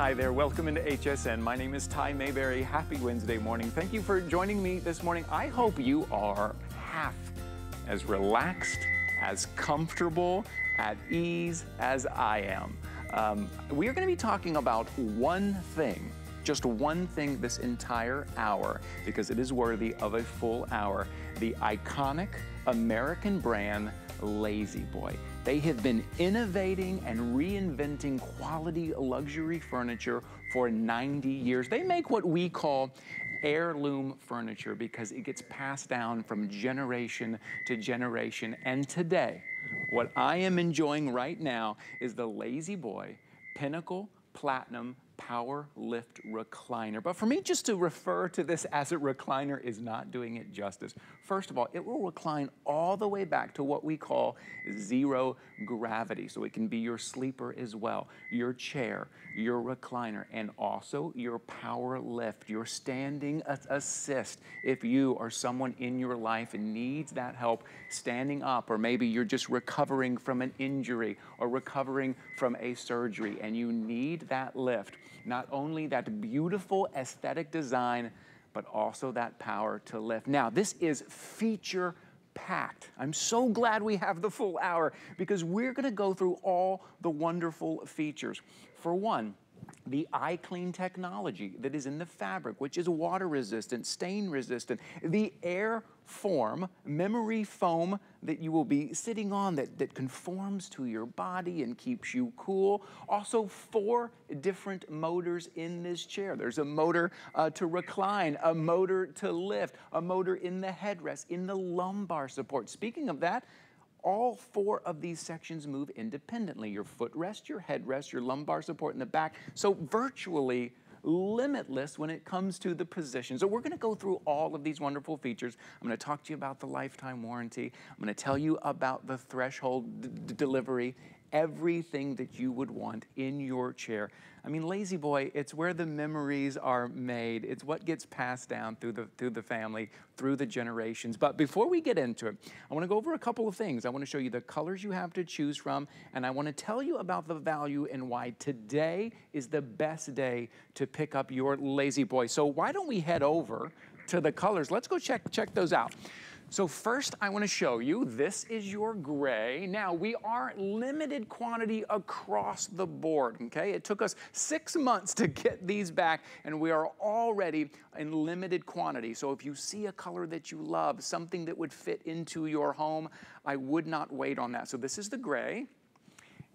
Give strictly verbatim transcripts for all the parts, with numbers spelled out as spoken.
Hi there, welcome into H S N. My name is Ty Mayberry. Happy Wednesday morning. Thank you for joining me this morning. I hope you are half as relaxed, as comfortable, at ease as I am. Um, we are going to be talking about one thing, just one thing this entire hour, because it is worthy of a full hour. The iconic American brand La-Z-Boy. They have been innovating and reinventing quality luxury furniture for ninety years. They make what we call heirloom furniture because it gets passed down from generation to generation. And today, what I am enjoying right now is the La-Z-Boy Pinnacle Platinum Power Lift Recliner. But for me, just to refer to this as a recliner is not doing it justice. First of all, it will recline all the way back to what we call zero gravity. So it can be your sleeper as well, your chair, your recliner, and also your power lift, your standing assist. If you or someone in your life needs that help standing up, or maybe you're just recovering from an injury or recovering from a surgery and you need that lift, not only that beautiful aesthetic design, but also that power to lift. Now, this is feature packed. I'm so glad we have the full hour because we're gonna go through all the wonderful features. For one, the iClean technology that is in the fabric, which is water resistant, stain resistant, the Airform memory foam that you will be sitting on that, that conforms to your body and keeps you cool. Also, four different motors in this chair. There's a motor uh, to recline, a motor to lift, a motor in the headrest, in the lumbar support. Speaking of that, all four of these sections move independently. Your footrest, your headrest, your lumbar support in the back. So virtually limitless when it comes to the position. So we're gonna go through all of these wonderful features. I'm gonna talk to you about the lifetime warranty. I'm gonna tell you about the threshold delivery, everything that you would want in your chair. I mean, La-Z-Boy, it's where the memories are made. It's what gets passed down through the, through the family, through the generations. But before we get into it, I wanna go over a couple of things. I wanna show you the colors you have to choose from, and I wanna tell you about the value and why today is the best day to pick up your La-Z-Boy. So why don't we head over to the colors? Let's go check, check those out. So first, I wanna show you, this is your gray. Now, we are limited quantity across the board, okay? It took us six months to get these back, and we are already in limited quantity. So if you see a color that you love, something that would fit into your home, I would not wait on that. So this is the gray. And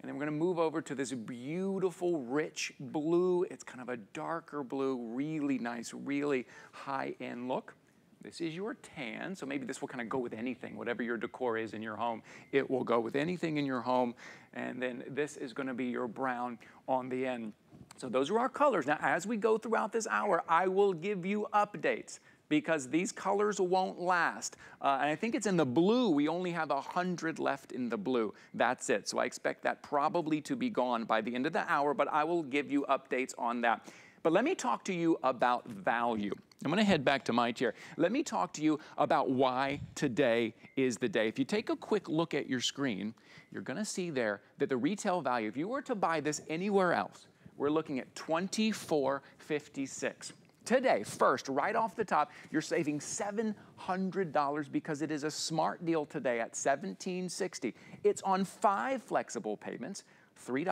then we're gonna move over to this beautiful, rich blue. It's kind of a darker blue, really nice, really high-end look. This is your tan, so maybe this will kind of go with anything. Whatever your decor is in your home, it will go with anything in your home. And then this is gonna be your brown on the end. So those are our colors. Now, as we go throughout this hour, I will give you updates because these colors won't last. Uh, and I think it's in the blue. We only have one hundred left in the blue. That's it. So I expect that probably to be gone by the end of the hour, but I will give you updates on that. But let me talk to you about value. I'm gonna head back to my chair. Let me talk to you about why today is the day. If you take a quick look at your screen, you're gonna see there that the retail value, if you were to buy this anywhere else, we're looking at twenty-four fifty-six. Today, first, right off the top, you're saving seven hundred dollars because it is a smart deal today at seventeen sixty. It's on five flexible payments. three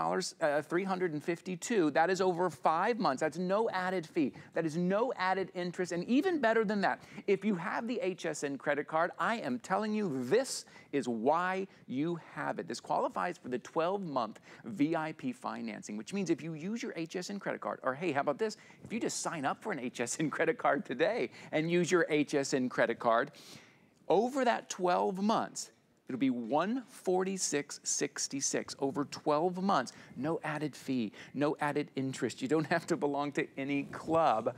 hundred fifty-two dollars, that is over five months. That's no added fee. That is no added interest. And even better than that, if you have the H S N credit card, I am telling you this is why you have it. This qualifies for the twelve month V I P financing, which means if you use your H S N credit card, or hey, how about this? If you just sign up for an H S N credit card today and use your H S N credit card, over that twelve months, it'll be one forty-six sixty-six over twelve months. No added fee, no added interest. You don't have to belong to any club.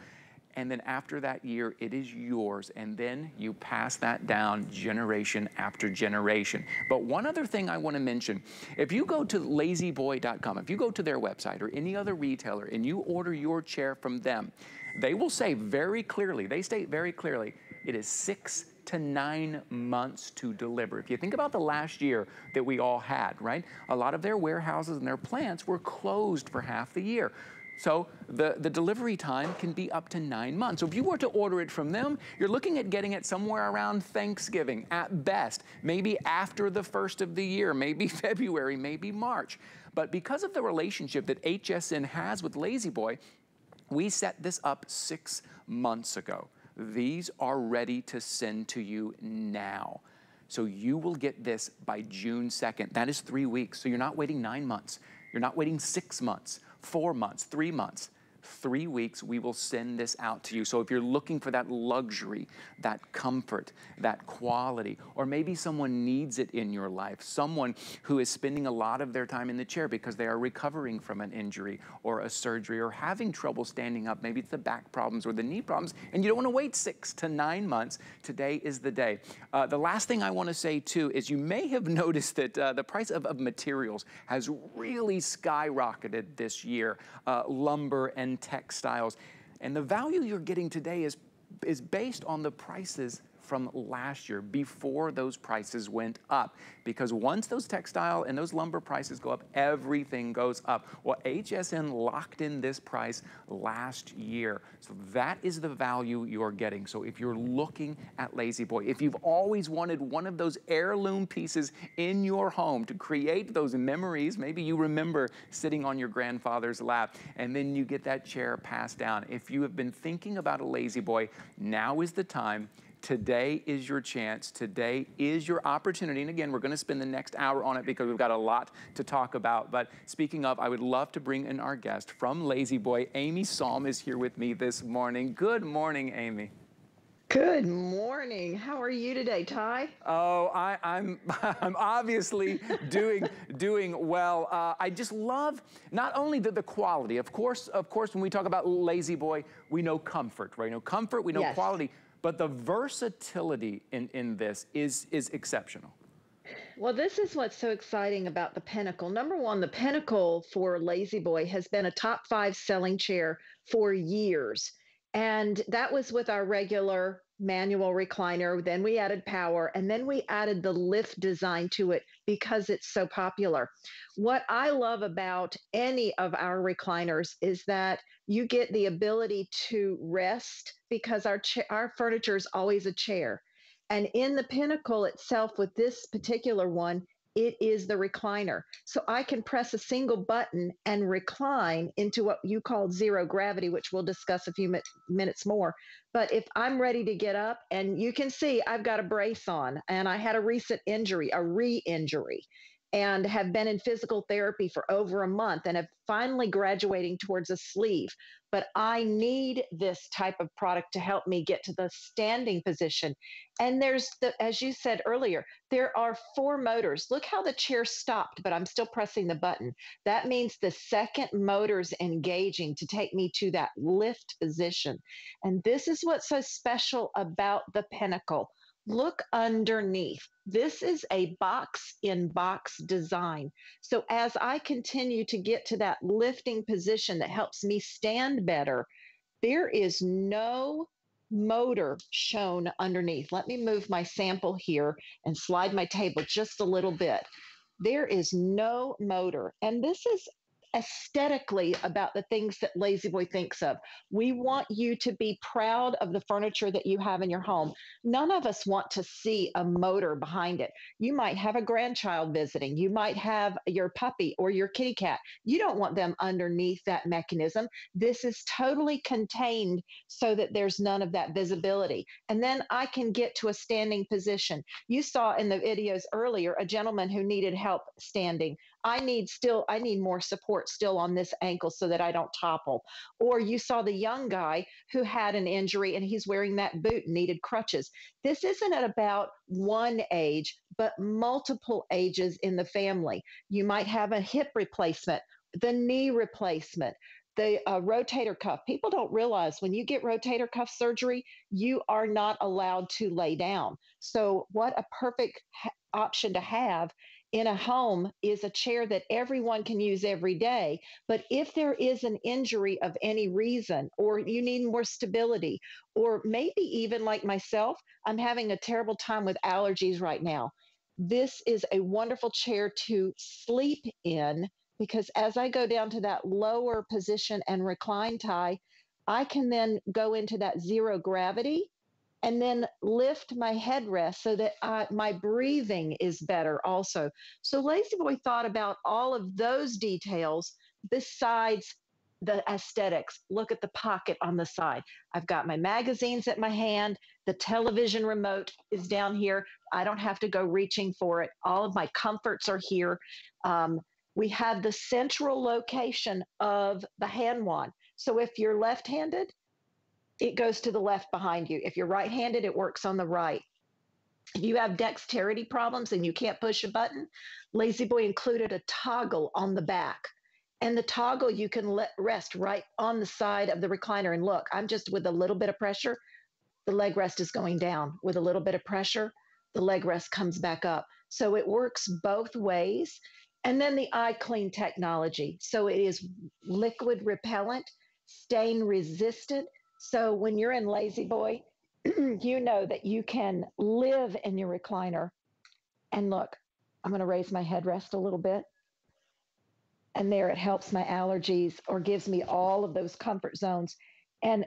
And then after that year, it is yours. And then you pass that down generation after generation. But one other thing I wanna mention, if you go to La-Z-Boy dot com, if you go to their website or any other retailer and you order your chair from them, they will say very clearly, they state very clearly, it is six to nine months to deliver. If you think about the last year that we all had, right? A lot of their warehouses and their plants were closed for half the year. So the, the delivery time can be up to nine months. So if you were to order it from them, you're looking at getting it somewhere around Thanksgiving at best, maybe after the first of the year, maybe February, maybe March. But because of the relationship that H S N has with La-Z-Boy, we set this up six months ago. These are ready to send to you now. So you will get this by June second. That is three weeks. So you're not waiting nine months. You're not waiting six months. Four months, three months, three weeks, we will send this out to you. So if you're looking for that luxury, that comfort, that quality, or maybe someone needs it in your life, someone who is spending a lot of their time in the chair because they are recovering from an injury or a surgery or having trouble standing up, maybe it's the back problems or the knee problems, and you don't want to wait six to nine months, today is the day. Uh, the last thing I want to say too is you may have noticed that uh, the price of, of materials has really skyrocketed this year, uh, lumber and textiles, and the value you're getting today is is based on the prices from last year before those prices went up, because once those textile and those lumber prices go up, everything goes up. Well, H S N locked in this price last year, so that is the value you're getting. So if you're looking at La-Z-Boy, if you've always wanted one of those heirloom pieces in your home to create those memories, maybe you remember sitting on your grandfather's lap and then you get that chair passed down. If you have been thinking about a La-Z-Boy, now is the time. Today is your chance. Today is your opportunity. And again, we're going to spend the next hour on it because we've got a lot to talk about. But speaking of, I would love to bring in our guest from La-Z-Boy. Amy Salm is here with me this morning. Good morning, Amy. Good morning. How are you today, Ty? Oh, I, I'm I'm obviously doing doing well. Uh, I just love not only the, the quality. Of course, of course, when we talk about La-Z-Boy, we know comfort, right? We know comfort. We know yes. quality. But the versatility in, in this is, is exceptional. Well, this is what's so exciting about the Pinnacle. Number one, the Pinnacle for La-Z-Boy has been a top five selling chair for years. And that was with our regular manual recliner. Then we added power, and then we added the lift design to it because it's so popular. What I love about any of our recliners is that you get the ability to rest because our our furniture is always a chair. And in the Pinnacle itself with this particular one, it is the recliner. So I can press a single button and recline into what you called zero gravity, which we'll discuss a few mi minutes more. But if I'm ready to get up, and you can see I've got a brace on, and I had a recent injury, a re-injury, and have been in physical therapy for over a month and have finally graduating towards a sleeve. But I need this type of product to help me get to the standing position. And there's, the, as you said earlier, there are four motors. Look how the chair stopped, but I'm still pressing the button. That means the second motor's engaging to take me to that lift position. And this is what's so special about the Pinnacle. Look underneath. This is a box in box design. So as I continue to get to that lifting position that helps me stand better, there is no motor shown underneath. Let me move my sample here and slide my table just a little bit. There is no motor. And this is aesthetically about the things that La-Z-Boy thinks of. We want you to be proud of the furniture that you have in your home. None of us want to see a motor behind it. You might have a grandchild visiting. You might have your puppy or your kitty cat. You don't want them underneath that mechanism. This is totally contained so that there's none of that visibility. And then I can get to a standing position. You saw in the videos earlier a gentleman who needed help standing. I need still, I need more support still on this ankle so that I don't topple. Or you saw the young guy who had an injury and he's wearing that boot and needed crutches. This isn't about one age, but multiple ages in the family. You might have a hip replacement, the knee replacement, the uh, rotator cuff. People don't realize when you get rotator cuff surgery, you are not allowed to lay down. So what a perfect option to have in a home is a chair that everyone can use every day. But if there is an injury of any reason, or you need more stability, or maybe even like myself, I'm having a terrible time with allergies right now. This is a wonderful chair to sleep in because as I go down to that lower position and recline tie, I can then go into that zero gravity and then lift my headrest so that I, my breathing is better also. So La-Z-Boy thought about all of those details besides the aesthetics. Look at the pocket on the side. I've got my magazines at my hand. The television remote is down here. I don't have to go reaching for it. All of my comforts are here. Um, we have the central location of the hand wand. So if you're left-handed, it goes to the left behind you. If you're right-handed, it works on the right. If you have dexterity problems and you can't push a button, La-Z-Boy included a toggle on the back. And the toggle you can let rest right on the side of the recliner. And look, I'm just with a little bit of pressure, the leg rest is going down. With a little bit of pressure, the leg rest comes back up. So it works both ways. And then the iClean technology. So it is liquid repellent, stain resistant. So when you're in La-Z-Boy, you know that you can live in your recliner. And look, I'm going to raise my headrest a little bit. And there it helps my allergies or gives me all of those comfort zones and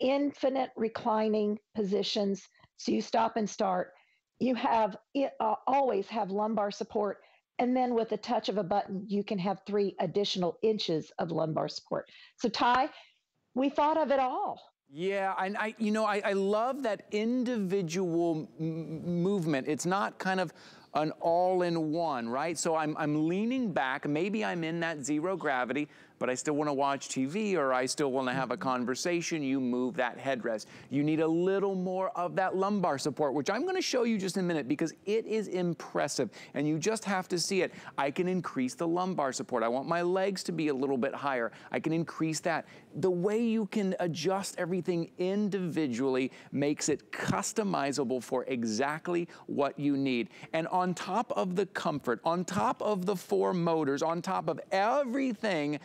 infinite reclining positions. So you stop and start. You have it, uh, always have lumbar support. And then with the touch of a button, you can have three additional inches of lumbar support. So Ty, we thought of it all. Yeah, and I, you know, I, I love that individual m movement. It's not kind of an all-in-one, right? So I'm, I'm leaning back, maybe I'm in that zero gravity, but I still wanna watch T V or I still wanna have a conversation, you move that headrest. You need a little more of that lumbar support, which I'm gonna show you just in a minute because it is impressive and you just have to see it. I can increase the lumbar support. I want my legs to be a little bit higher. I can increase that. The way you can adjust everything individually makes it customizable for exactly what you need. And on top of the comfort, on top of the four motors, on top of everything,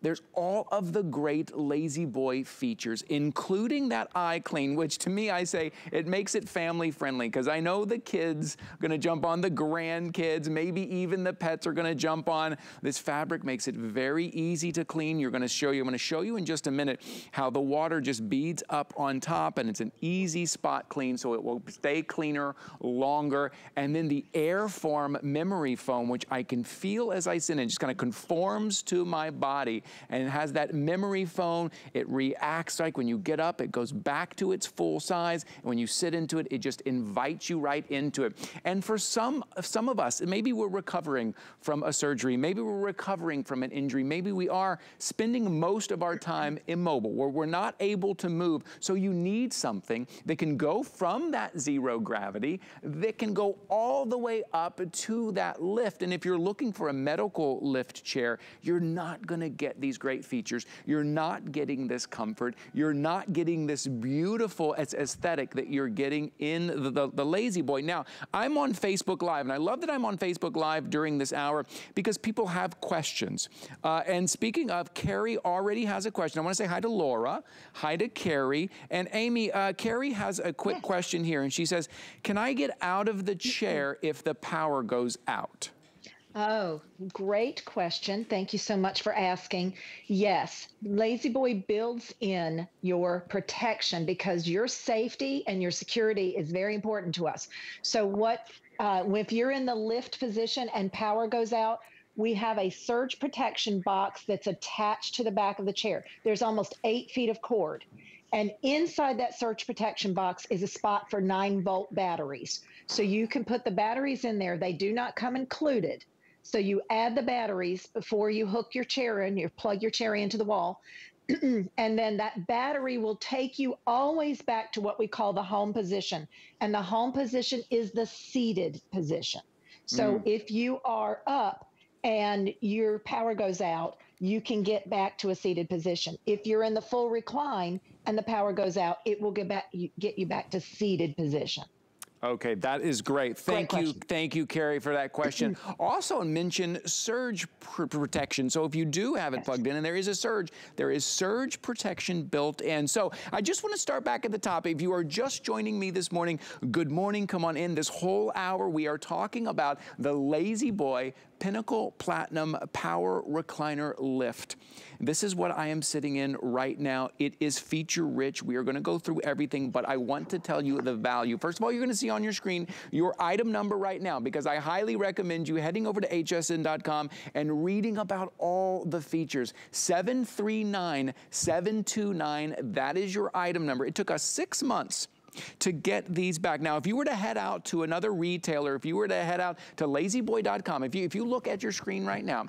there's all of the great La-Z-Boy features, including that iClean, which to me, I say, it makes it family friendly, because I know the kids are gonna jump on, the grandkids, maybe even the pets are gonna jump on. This fabric makes it very easy to clean. You're gonna show you, I'm gonna show you in just a minute how the water just beads up on top and it's an easy spot clean, so it will stay cleaner longer. And then the Airform memory foam, which I can feel as I sit in, just kind of conforms to my body. And it has that memory foam. It reacts, like when you get up, it goes back to its full size. And when you sit into it, it just invites you right into it. And for some, some of us, maybe we're recovering from a surgery. Maybe we're recovering from an injury. Maybe we are spending most of our time immobile, where we're not able to move. So you need something that can go from that zero gravity, that can go all the way up to that lift. And if you're looking for a medical lift chair, you're not gonna get these great features. You're not getting this comfort. You're not getting this beautiful aesthetic that you're getting in the, the, the La-Z-Boy. Now, I'm on Facebook Live, and I love that I'm on Facebook Live during this hour because people have questions. Uh, and speaking of, Carrie already has a question. I want to say hi to Laura, hi to Carrie, and Amy. Uh, Carrie has a quick question here, and she says, can I get out of the chair if the power goes out? Oh, great question. Thank you so much for asking. Yes, La-Z-Boy builds in your protection because your safety and your security is very important to us. So what uh, if you're in the lift position and power goes out, we have a surge protection box that's attached to the back of the chair. There's almost eight feet of cord. And inside that surge protection box is a spot for nine volt batteries. So you can put the batteries in there. They do not come included. So you add the batteries before you hook your chair in, you plug your chair into the wall, and then that battery will take you always back to what we call the home position. And the home position is the seated position. So mm. if you are up and your power goes out, you can get back to a seated position. If you're in the full recline and the power goes out, it will get, back, get you back to seated position. Okay, that is great. Thank great you, thank you, Carrie, for that question. Also mention surge pr protection. So if you do have it plugged in and there is a surge, there is surge protection built in. So I just want to start back at the top. If you are just joining me this morning, good morning, come on in. This whole hour we are talking about the La-Z-Boy Pinnacle Platinum Power Recliner Lift. This is what I am sitting in right now. It is feature rich. We are gonna go through everything, but I want to tell you the value. First of all, you're gonna see on your screen your item number right now, because I highly recommend you heading over to H S N dot com and reading about all the features. seven three nine seven two nine, that is your item number. It took us six months to get these back. Now, if you were to head out to another retailer, if you were to head out to La Z Boy dot com, if you, if you look at your screen right now,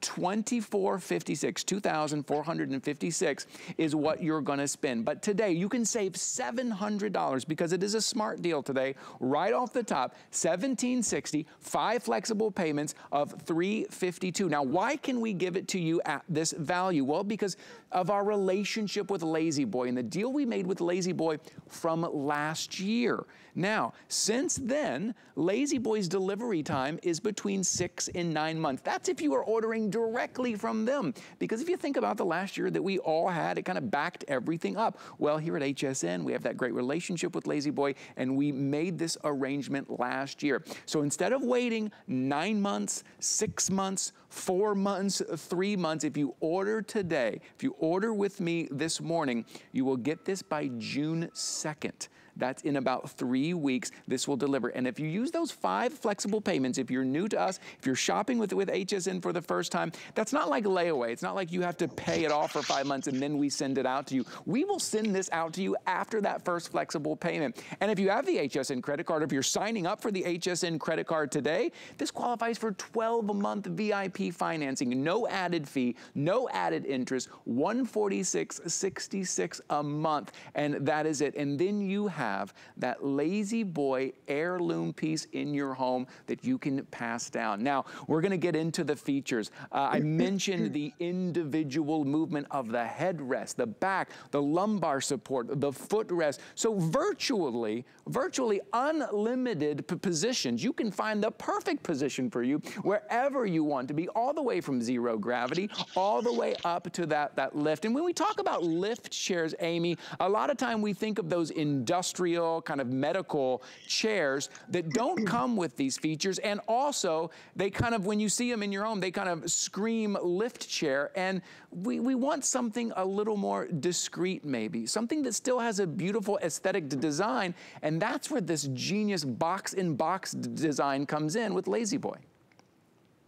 twenty-four fifty-six, two thousand four hundred fifty-six is what you're gonna spend. But today you can save seven hundred dollars because it is a smart deal today. Right off the top, seventeen sixty, five flexible payments of three fifty-two. Now, why can we give it to you at this value? Well, because of our relationship with La-Z-Boy and the deal we made with La-Z-Boy from last year. Now, since then, La-Z-Boy's delivery time is between six and nine months. That's if you are ordering directly from them. Because if you think about the last year that we all had, it kind of backed everything up. Well, here at H S N, we have that great relationship with La-Z-Boy, and we made this arrangement last year. So instead of waiting nine months, six months, four months, three months, if you order today, if you order with me this morning, you will get this by June second. That's in about three weeks, this will deliver. And if you use those five flexible payments, if you're new to us, if you're shopping with, with H S N for the first time, that's not like layaway. It's not like you have to pay it off for five months and then we send it out to you. We will send this out to you after that first flexible payment. And if you have the H S N credit card, if you're signing up for the H S N credit card today, this qualifies for twelve month V I P financing. No added fee, no added interest, one forty-six sixty-six a month. And that is it. And then you have Have that La-Z-Boy heirloom piece in your home that you can pass down. Now, we're gonna get into the features. Uh, I mentioned the individual movement of the headrest, the back, the lumbar support, the footrest. So virtually, virtually unlimited positions. You can find the perfect position for you wherever you want to be, all the way from zero gravity, all the way up to that, that lift. And when we talk about lift chairs, Amy, a lot of time we think of those industrial industrial kind of medical chairs that don't come with these features, and also they kind of, when you see them in your home, they kind of scream lift chair, and we, we want something a little more discreet, maybe something that still has a beautiful aesthetic design, and that's where this genius box in box design comes in with La-Z-Boy.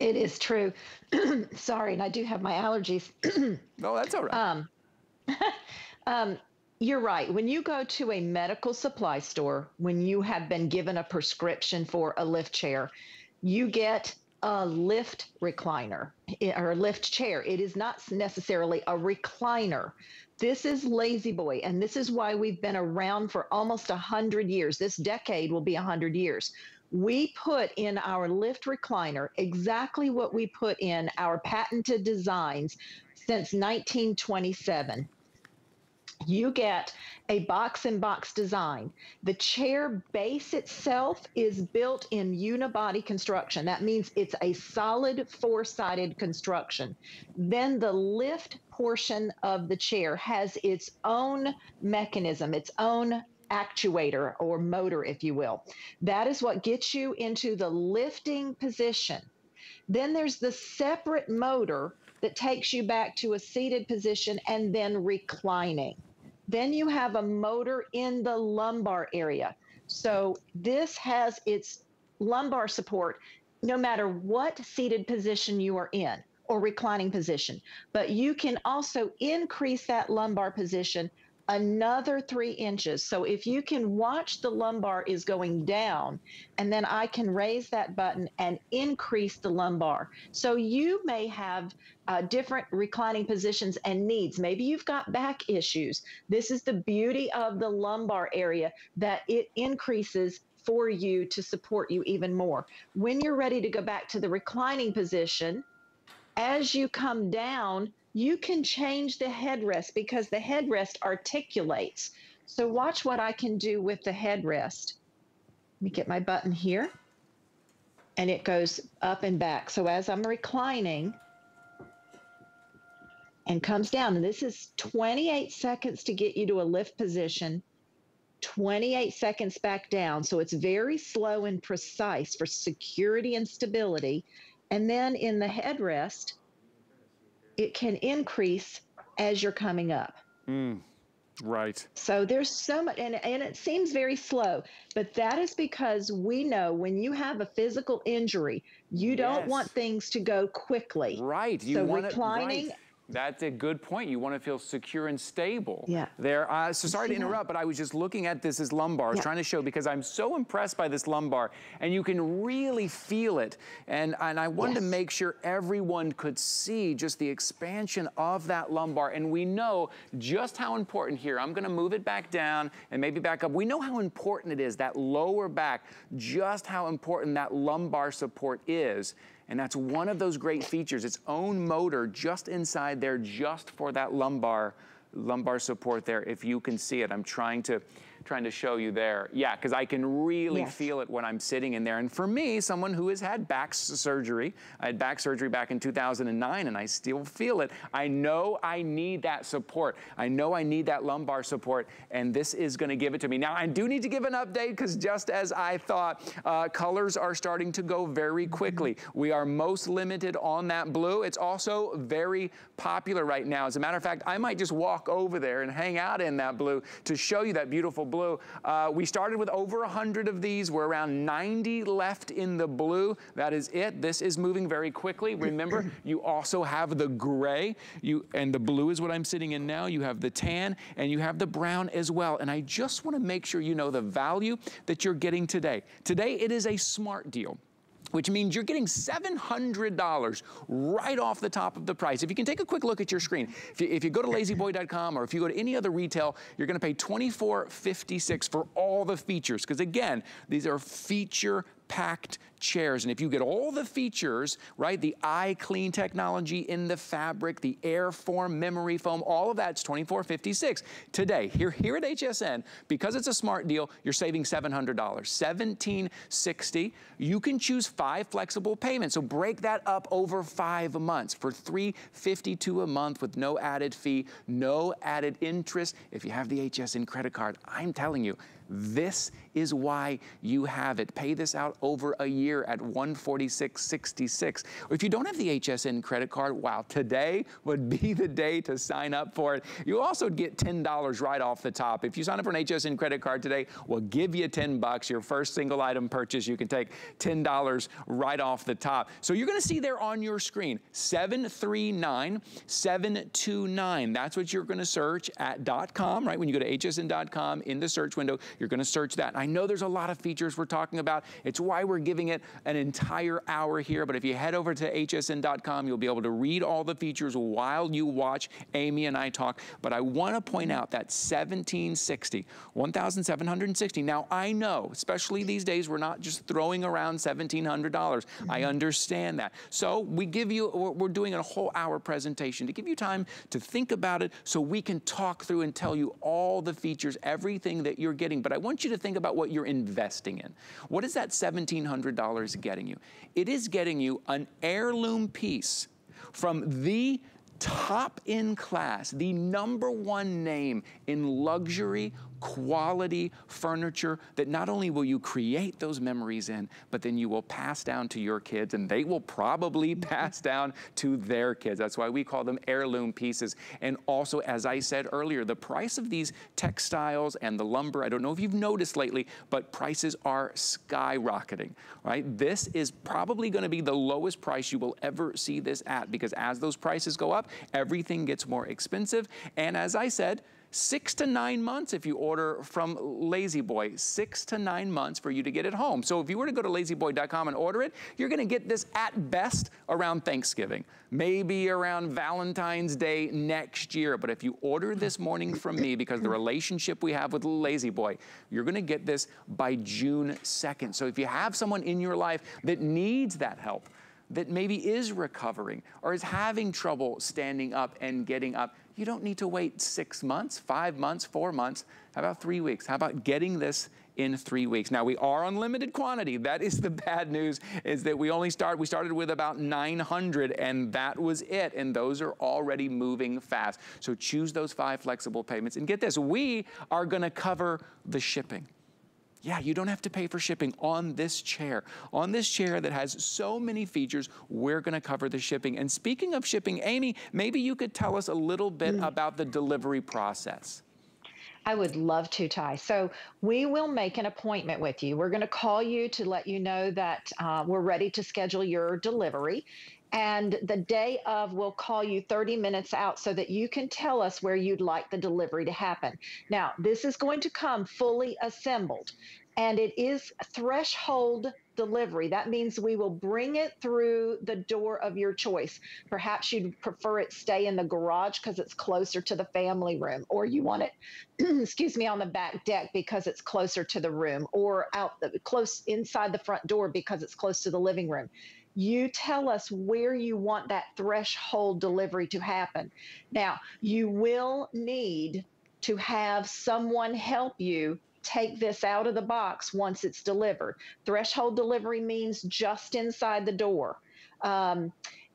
It is true. Sorry, and I do have my allergies. No, that's all right. Um, um, You're right. When you go to a medical supply store, when you have been given a prescription for a lift chair, you get a lift recliner or lift chair. It is not necessarily a recliner. This is La-Z-Boy, and this is why we've been around for almost one hundred years. This decade will be one hundred years. We put in our lift recliner exactly what we put in our patented designs since nineteen twenty-seven. You get a box-in-box design. The chair base itself is built in unibody construction. That means it's a solid four-sided construction. Then the lift portion of the chair has its own mechanism, its own actuator or motor, if you will. That is what gets you into the lifting position. Then there's the separate motor that takes you back to a seated position and then reclining. Then you have a motor in the lumbar area. So this has its lumbar support no matter what seated position you are in or reclining position. But you can also increase that lumbar position another three inches. So if you can watch, the lumbar is going down, and then I can raise that button and increase the lumbar. So you may have uh, different reclining positions and needs. Maybe you've got back issues. This is the beauty of the lumbar area, that it increases for you to support you even more. When you're ready to go back to the reclining position, as you come down, you can change the headrest because the headrest articulates. So watch what I can do with the headrest. Let me get my button here, and it goes up and back. So as I'm reclining and comes down, and this is twenty-eight seconds to get you to a lift position, twenty-eight seconds back down. So it's very slow and precise for security and stability. And then in the headrest, it can increase as you're coming up. Mm, right. So there's so much, and, and it seems very slow, but that is because we know when you have a physical injury, you don't yes. want things to go quickly. Right. You so want reclining. It, right. That's a good point. You want to feel secure and stable. Yeah. There. Uh, so sorry to interrupt, but I was just looking at this as lumbar, yeah. trying to show, because I'm so impressed by this lumbar, and you can really feel it. And, and I wanted yes. to make sure everyone could see just the expansion of that lumbar. And we know just how important here. I'm going to move it back down and maybe back up. We know how important it is, that lower back, just how important that lumbar support is. And that's one of those great features, its own motor just inside there, just for that lumbar lumbar support there, if you can see it. I'm trying to trying to show you there. Yeah, because I can really yes. feel it when I'm sitting in there. And for me, someone who has had back surgery, I had back surgery back in two thousand nine, and I still feel it. I know I need that support. I know I need that lumbar support, and this is gonna give it to me. Now, I do need to give an update, because just as I thought, uh, colors are starting to go very quickly. We are most limited on that blue. It's also very popular right now. As a matter of fact, I might just walk over there and hang out in that blue to show you that beautiful blue. Uh, we started with over one hundred of these. We're around ninety left in the blue. That is it. This is moving very quickly. Remember, you also have the gray, you and the blue is what I'm sitting in now. You have the tan, and you have the brown as well. And I just want to make sure you know the value that you're getting today. Today, it is a smart deal, which means you're getting seven hundred dollars right off the top of the price. If you can take a quick look at your screen, if you, if you go to lazy boy dot com or if you go to any other retail, you're gonna pay twenty-four fifty-six for all the features. Because again, these are feature packed chairs, and if you get all the features, right, the iClean technology in the fabric, the Airform memory foam, all of that's twenty-four fifty-six today. Here, here at H S N, because it's a smart deal, you're saving seven hundred dollars, seventeen sixty. You can choose five flexible payments, so break that up over five months for three fifty-two a month with no added fee, no added interest. If you have the H S N credit card, I'm telling you, this is why you have it. Pay this out over a year at one forty-six sixty-six. If you don't have the H S N credit card, wow, today would be the day to sign up for it. You also get ten dollars right off the top. If you sign up for an H S N credit card today, we'll give you ten bucks. Your first single item purchase, you can take ten dollars right off the top. So you're gonna see there on your screen, seven three nine seven two nine. That's what you're gonna search at .com, right? When you go to H S N dot com in the search window, you're gonna search that. I know there's a lot of features we're talking about. It's why we're giving it an entire hour here, but if you head over to H S N dot com, you'll be able to read all the features while you watch Amy and I talk. But I wanna point out that seventeen sixty, one thousand seven hundred sixty. Now I know, especially these days, we're not just throwing around seventeen hundred dollars. Mm-hmm. I understand that. So we give you, we're doing a whole hour presentation to give you time to think about it so we can talk through and tell you all the features, everything that you're getting. But I want you to think about what you're investing in. What is that seventeen hundred dollars getting you? It is getting you an heirloom piece from the top in class, the number one name in luxury, quality furniture that not only will you create those memories in, but then you will pass down to your kids, and they will probably pass down to their kids. That's why we call them heirloom pieces. And also, as I said earlier, the price of these textiles and the lumber, I don't know if you've noticed lately, but prices are skyrocketing, right? This is probably gonna be the lowest price you will ever see this at, because as those prices go up, everything gets more expensive. And as I said, six to nine months if you order from La-Z-Boy, six to nine months for you to get it home. So if you were to go to La Z Boy dot com and order it, you're gonna get this at best around Thanksgiving, maybe around Valentine's Day next year. But if you order this morning from me, because the relationship we have with La-Z-Boy, you're gonna get this by June second. So if you have someone in your life that needs that help, that maybe is recovering or is having trouble standing up and getting up, you don't need to wait six months, five months, four months. How about three weeks? How about getting this in three weeks? Now, we are on limited quantity. That is the bad news, is that we only start, we started with about nine hundred, and that was it. And those are already moving fast. So choose those five flexible payments and get this. We are gonna cover the shipping. Yeah, you don't have to pay for shipping on this chair. On this chair that has so many features, we're gonna cover the shipping. And speaking of shipping, Amy, maybe you could tell us a little bit mm. about the delivery process. I would love to, Ty. So we will make an appointment with you. We're gonna call you to let you know that uh, we're ready to schedule your delivery. And the day of, we'll call you thirty minutes out so that you can tell us where you'd like the delivery to happen. Now, this is going to come fully assembled, and it is threshold delivery. That means we will bring it through the door of your choice. Perhaps you'd prefer it stay in the garage because it's closer to the family room, or you want it, excuse me, on the back deck because it's closer to the room, or out the, close inside the front door because it's close to the living room. You tell us where you want that threshold delivery to happen. Now, you will need to have someone help you take this out of the box once it's delivered. Threshold delivery means just inside the door. Um,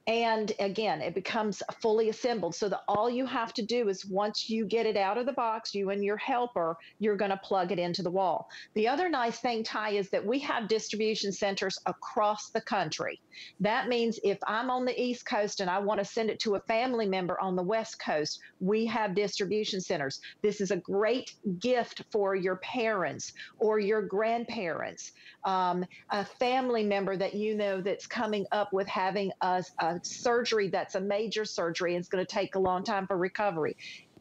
and again, it becomes fully assembled, so that all you have to do is once you get it out of the box, you and your helper, you're gonna plug it into the wall. The other nice thing, Ty, is that we have distribution centers across the country. That means if I'm on the East Coast and I wanna send it to a family member on the West Coast, we have distribution centers. This is a great gift for your parents or your grandparents, um, a family member that you know that's coming up with having a, a surgery that's a major surgery and it's going to take a long time for recovery,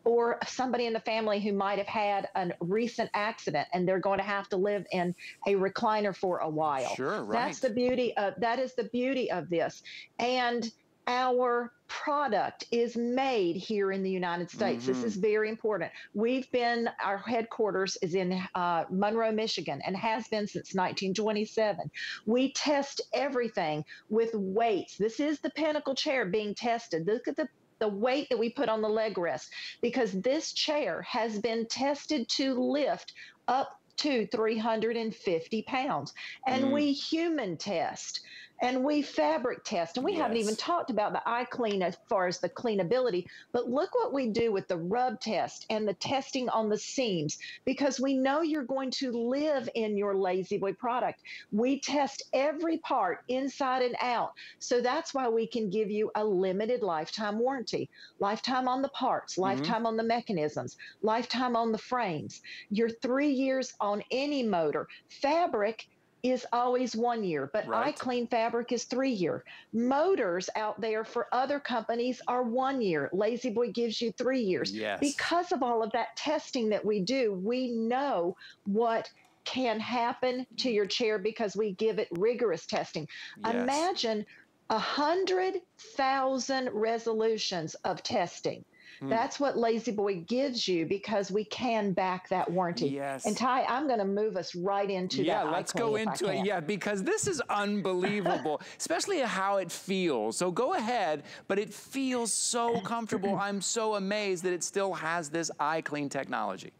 or somebody in the family who might have had a recent accident and they're going to have to live in a recliner for a while. Sure, right. That's the beauty of, that is the beauty of this. And our product is made here in the United States. Mm-hmm. This is very important. We've been, our headquarters is in uh, Monroe, Michigan, and has been since nineteen twenty-seven. We test everything with weights. This is the Pinnacle chair being tested. Look at the the weight that we put on the leg rest, because this chair has been tested to lift up to three hundred fifty pounds. And mm. we human test. And we fabric test, and we yes. haven't even talked about the iClean as far as the cleanability, but look what we do with the rub test and the testing on the seams, because we know you're going to live in your La-Z-Boy product. We test every part inside and out, so that's why we can give you a limited lifetime warranty, lifetime on the parts, mm-hmm. lifetime on the mechanisms, lifetime on the frames, your three years on any motor. Fabric is always one year, but right. iClean fabric is three year. Motors out there for other companies are one year. La-Z-Boy gives you three years. Yes. Because of all of that testing that we do, we know what can happen to your chair because we give it rigorous testing. Yes. Imagine one hundred thousand resolutions of testing. Mm. That's what La-Z-Boy gives you, because we can back that warranty. Yes. And Ty, I'm going to move us right into yeah, that. Yeah, let's go into it. Yeah, because this is unbelievable, especially how it feels. So go ahead, but it feels so comfortable. I'm so amazed that it still has this iClean technology.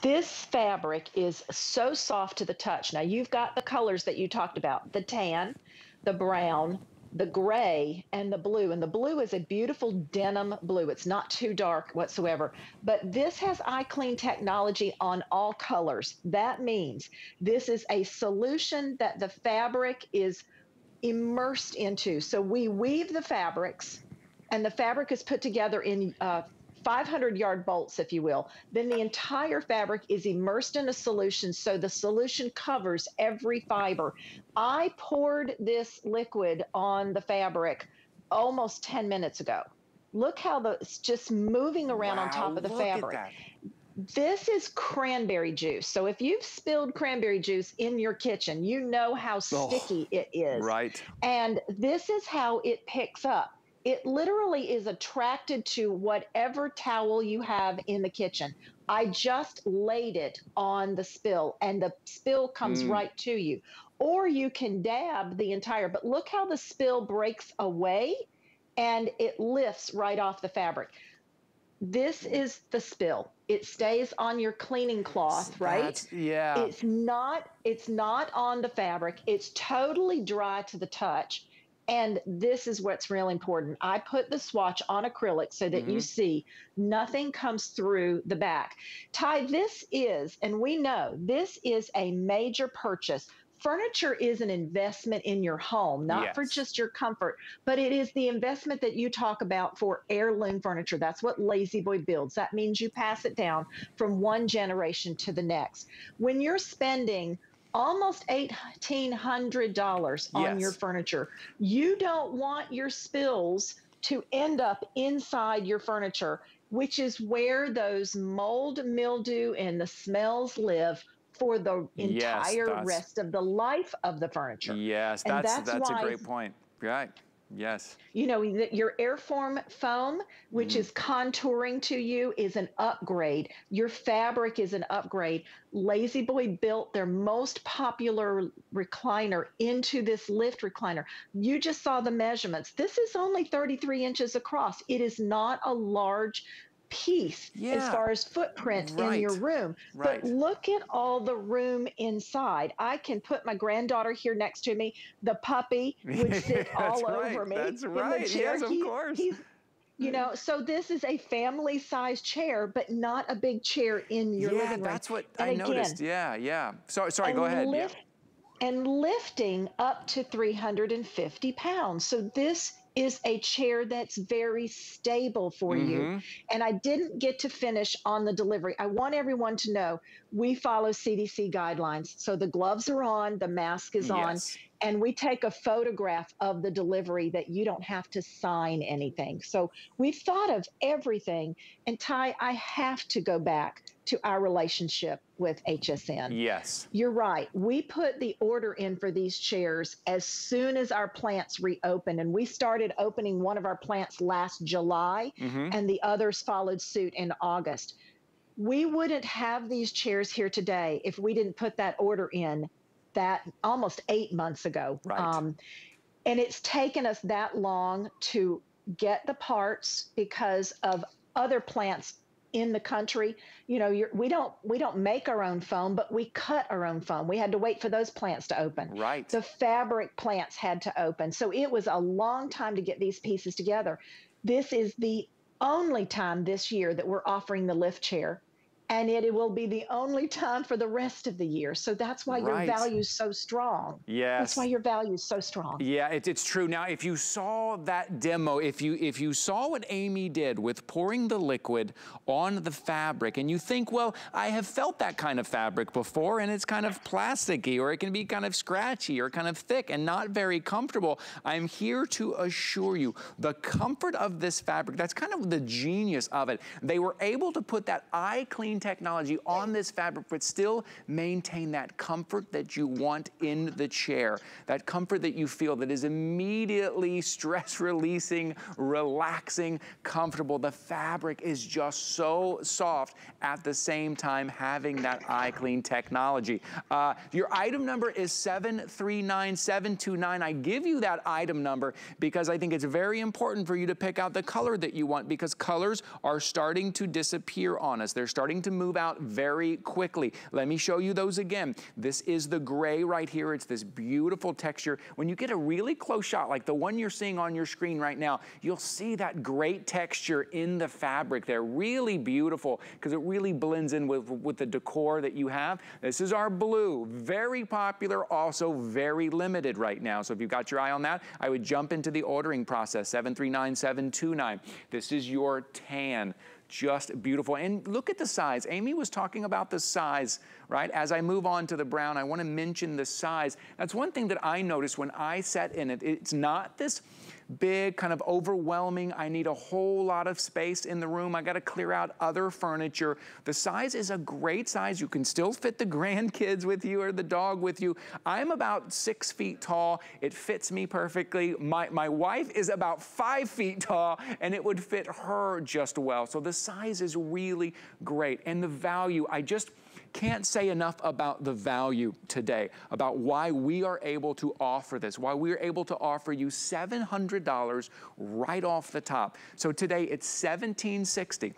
This fabric is so soft to the touch. Now, you've got the colors that you talked about, the tan, the brown, the gray, and the blue. And the blue is a beautiful denim blue. It's not too dark whatsoever. But this has iClean technology on all colors. That means this is a solution that the fabric is immersed into. So we weave the fabrics, and the fabric is put together in uh, five hundred yard bolts, if you will. Then the entire fabric is immersed in a solution, so the solution covers every fiber. I poured this liquid on the fabric almost ten minutes ago. Look how the, it's just moving around wow, on top of the look fabric. At that. This is cranberry juice. So if you've spilled cranberry juice in your kitchen, you know how oh, sticky it is. Right. And this is how it picks up. It literally is attracted to whatever towel you have in the kitchen. I just laid it on the spill, and the spill comes mm. right to you. Or you can dab the entire, but look how the spill breaks away and it lifts right off the fabric. This is the spill. It stays on your cleaning cloth, right? That's, yeah. It's not, it's not on the fabric. It's totally dry to the touch. And this is what's really important. I put the swatch on acrylic so that mm-hmm. you see nothing comes through the back. Ty, this is, and we know, this is a major purchase. Furniture is an investment in your home, not yes. for just your comfort, but it is the investment that you talk about for heirloom furniture. That's what La-Z-Boy builds. That means you pass it down from one generation to the next. When you're spending almost eighteen hundred dollars on yes. your furniture, you don't want your spills to end up inside your furniture, which is where those mold, mildew, and the smells live for the entire yes, rest of the life of the furniture. Yes, that's, that's, that's why, a great point. Right, yes. You know, your Airform foam, which mm. is contouring to you, is an upgrade. Your fabric is an upgrade. La-Z-Boy built their most popular recliner into this lift recliner. You just saw the measurements. This is only thirty-three inches across. It is not a large piece yeah. as far as footprint right. in your room. Right. But look at all the room inside. I can put my granddaughter here next to me. The puppy would sit yeah, all right. over me. That's in right. The chair. Yes, of he, course. He's, you know, so this is a family-sized chair, but not a big chair in your yeah, living room. Yeah, that's what and I again, noticed. Yeah, yeah. Sorry, sorry. Go ahead. Lift, yeah. And lifting up to three hundred fifty pounds. So this is a chair that's very stable for mm-hmm. you. And I didn't get to finish on the delivery. I want everyone to know we follow C D C guidelines. So the gloves are on, the mask is yes. on, and we take a photograph of the delivery that you don't have to sign anything. So we've thought of everything. And Ty, I have to go back to our relationship with H S N. Yes. You're right. We put the order in for these chairs as soon as our plants reopened, and we started opening one of our plants last July, mm-hmm. and the others followed suit in August. We wouldn't have these chairs here today if we didn't put that order in that almost eight months ago. Right. Um, and it's taken us that long to get the parts because of other plants in the country. You know, you're, we don't we don't make our own foam, but we cut our own foam. We had to wait for those plants to open. Right. The fabric plants had to open. So it was a long time to get these pieces together. This is the only time this year that we're offering the lift chair, and it, it will be the only time for the rest of the year. So that's why right. your value's so strong. Yes. That's why your value's so strong. Yeah, it, it's true. Now, if you saw that demo, if you, if you saw what Amy did with pouring the liquid on the fabric, and you think, well, I have felt that kind of fabric before, and it's kind of plasticky, or it can be kind of scratchy, or kind of thick, and not very comfortable, I'm here to assure you, the comfort of this fabric, that's kind of the genius of it. They were able to put that iClean technology on this fabric, but still maintain that comfort that you want in the chair, that comfort that you feel that is immediately stress releasing, relaxing, comfortable. The fabric is just so soft at the same time having that iClean technology. Uh, your item number is seven three nine seven two nine. I give you that item number because I think it's very important for you to pick out the color that you want, because colors are starting to disappear on us. They're starting to move out very quickly. Let me show you those again. This is the gray right here. It's this beautiful texture. When you get a really close shot, like the one you're seeing on your screen right now, you'll see that great texture in the fabric. They're really beautiful because it really blends in with, with the decor that you have. This is our blue, very popular, also very limited right now. So if you've got your eye on that, I would jump into the ordering process, seven three nine seven two nine. This is your tan. Just beautiful. And look at the size. Amy was talking about the size, right? As I move on to the brown, I want to mention the size. That's one thing that I noticed when I sat in it. It's not this big, kind of overwhelming, I need a whole lot of space in the room, I gotta clear out other furniture. The size is a great size. You can still fit the grandkids with you or the dog with you. I'm about six feet tall. It fits me perfectly. My, my wife is about five feet tall, and it would fit her just well. So the size is really great. And the value, I just can't say enough about the value today, about why we are able to offer this, why we are able to offer you seven hundred dollars right off the top. So today it's seventeen sixty.